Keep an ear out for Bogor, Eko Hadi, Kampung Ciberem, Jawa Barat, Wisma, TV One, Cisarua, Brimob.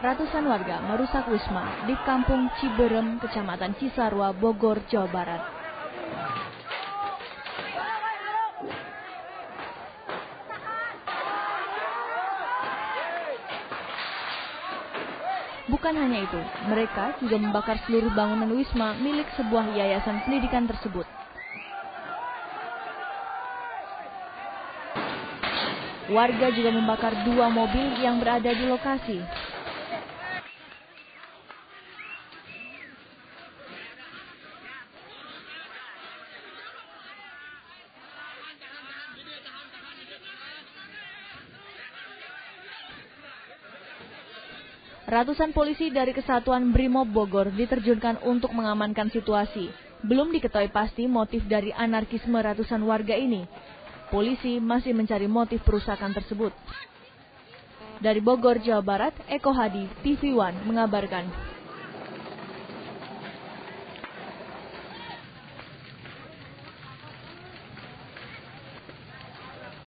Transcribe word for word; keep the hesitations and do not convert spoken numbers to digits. ratusan warga merusak Wisma di Kampung Ciberem, Kecamatan Cisarua, Bogor, Jawa Barat. Bukan hanya itu, mereka juga membakar seluruh bangunan Wisma milik sebuah yayasan pendidikan tersebut. Warga juga membakar dua mobil yang berada di lokasi. Ratusan polisi dari Kesatuan Brimob Bogor diterjunkan untuk mengamankan situasi. Belum diketahui pasti motif dari anarkisme ratusan warga ini. Polisi masih mencari motif perusakan tersebut. Dari Bogor, Jawa Barat, Eko Hadi, T V One mengabarkan.